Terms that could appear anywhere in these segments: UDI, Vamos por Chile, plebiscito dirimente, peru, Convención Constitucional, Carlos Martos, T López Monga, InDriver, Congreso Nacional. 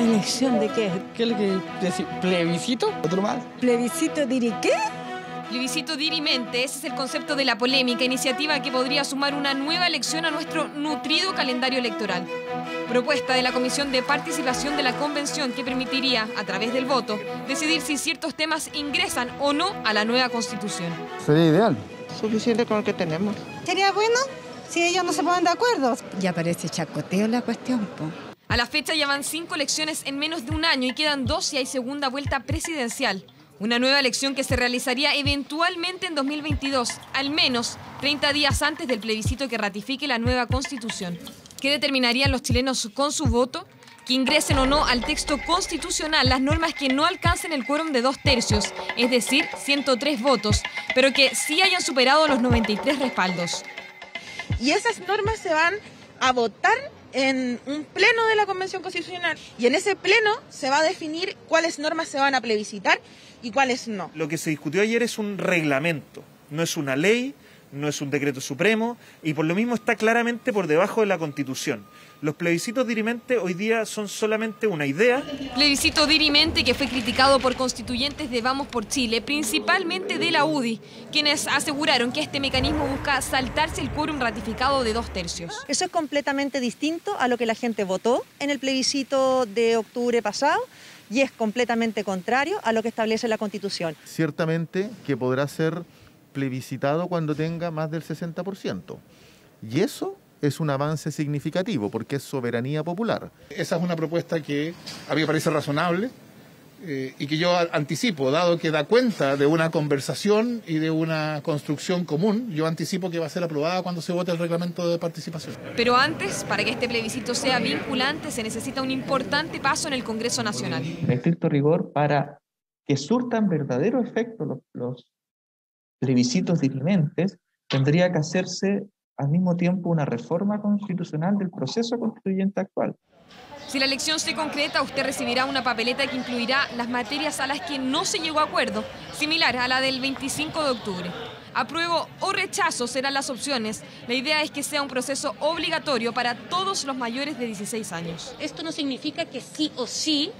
¿Elección de qué? ¿Qué es lo que decir? ¿Plebiscito? ¿Otro más? ¿Plebiscito diri qué? Plebiscito dirimente, ese es el concepto de la polémica iniciativa que podría sumar una nueva elección a nuestro nutrido calendario electoral. Propuesta de la Comisión de Participación de la Convención que permitiría, a través del voto, decidir si ciertos temas ingresan o no a la nueva Constitución. Sería ideal. Suficiente con lo que tenemos. Sería bueno si ellos no se ponen de acuerdo. Ya parece chacoteo la cuestión, po. A la fecha ya van 5 elecciones en menos de un año y quedan 2 si hay segunda vuelta presidencial. Una nueva elección que se realizaría eventualmente en 2022, al menos 30 días antes del plebiscito que ratifique la nueva Constitución. ¿Qué determinarían los chilenos con su voto? Que ingresen o no al texto constitucional las normas que no alcancen el quórum de 2/3, es decir, 103 votos, pero que sí hayan superado los 93 respaldos. Y esas normas se van a votar en un pleno de la Convención Constitucional y en ese pleno se va a definir cuáles normas se van a plebiscitar y cuáles no. Lo que se discutió ayer es un reglamento, no es una ley, no es un decreto supremo y por lo mismo está claramente por debajo de la Constitución. Los plebiscitos dirimente hoy día son solamente una idea. Plebiscito dirimente que fue criticado por constituyentes de Vamos por Chile, principalmente de la UDI, quienes aseguraron que este mecanismo busca saltarse el quórum ratificado de 2/3. Eso es completamente distinto a lo que la gente votó en el plebiscito de octubre pasado y es completamente contrario a lo que establece la Constitución. Ciertamente que podrá ser plebiscitado cuando tenga más del 60%. Y eso es un avance significativo, porque es soberanía popular. Esa es una propuesta que a mí me parece razonable y que yo anticipo, dado que da cuenta de una conversación y de una construcción común, yo anticipo que va a ser aprobada cuando se vote el reglamento de participación. Pero antes, para que este plebiscito sea vinculante, se necesita un importante paso en el Congreso Nacional. En estricto rigor, para que surtan verdadero efecto los plebiscitos dirimentes, tendría que hacerse al mismo tiempo una reforma constitucional del proceso constituyente actual. Si la elección se concreta, usted recibirá una papeleta que incluirá las materias a las que no se llegó a acuerdo, similar a la del 25 de octubre. Apruebo o rechazo serán las opciones. La idea es que sea un proceso obligatorio para todos los mayores de 16 años. Esto no significa que sí o sí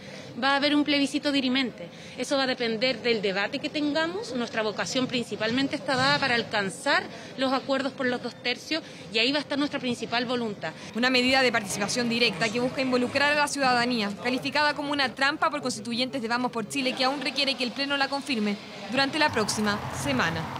va a haber un plebiscito dirimente. Eso va a depender del debate que tengamos. Nuestra vocación principalmente está dada para alcanzar los acuerdos por los 2/3 y ahí va a estar nuestra principal voluntad. Una medida de participación directa que busca involucrar a la ciudadanía, calificada como una trampa por constituyentes de Vamos por Chile que aún requiere que el Pleno la confirme durante la próxima semana.